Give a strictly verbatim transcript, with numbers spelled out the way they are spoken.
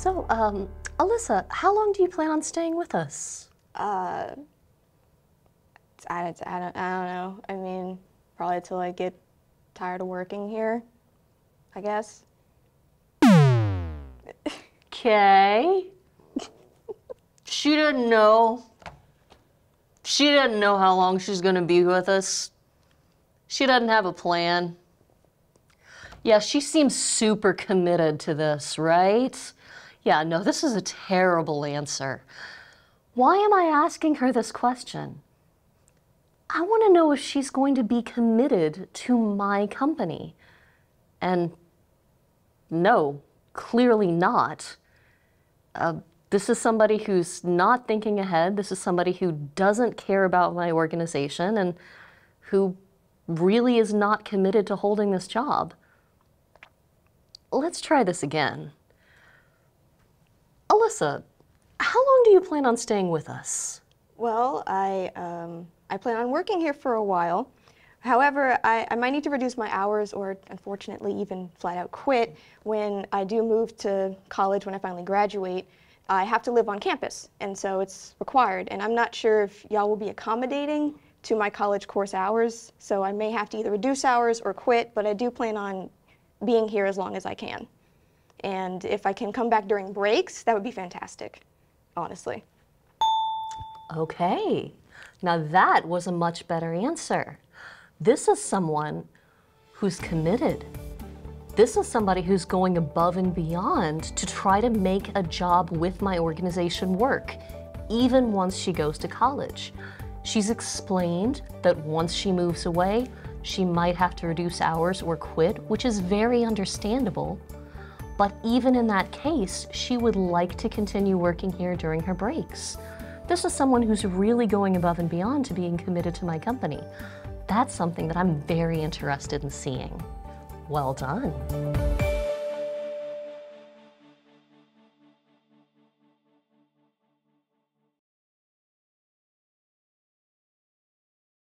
So, um, Alyssa, how long do you plan on staying with us? Uh, I, I, don't, I don't know. I mean, probably until I get tired of working here, I guess. Okay. She didn't know. She didn't know how long she's gonna be with us. She doesn't have a plan. Yeah, she seems super committed to this, right? Yeah, no, this is a terrible answer. Why am I asking her this question? I want to know if she's going to be committed to my company. And no, clearly not. Uh, this is somebody who's not thinking ahead. This is somebody who doesn't care about my organization and who really is not committed to holding this job. Let's try this again. Alyssa, how long do you plan on staying with us? Well, I, um, I plan on working here for a while. However, I, I might need to reduce my hours or, unfortunately, even flat out quit when I do move to college when I finally graduate. I have to live on campus, and so it's required. And I'm not sure if y'all will be accommodating to my college course hours, so I may have to either reduce hours or quit, but I do plan on being here as long as I can. And if I can come back during breaks, that would be fantastic, honestly. Okay, now that was a much better answer. This is someone who's committed. This is somebody who's going above and beyond to try to make a job with my organization work, even once she goes to college. She's explained that once she moves away, she might have to reduce hours or quit, which is very understandable. But even in that case, she would like to continue working here during her breaks. This is someone who's really going above and beyond to being committed to my company. That's something that I'm very interested in seeing. Well done.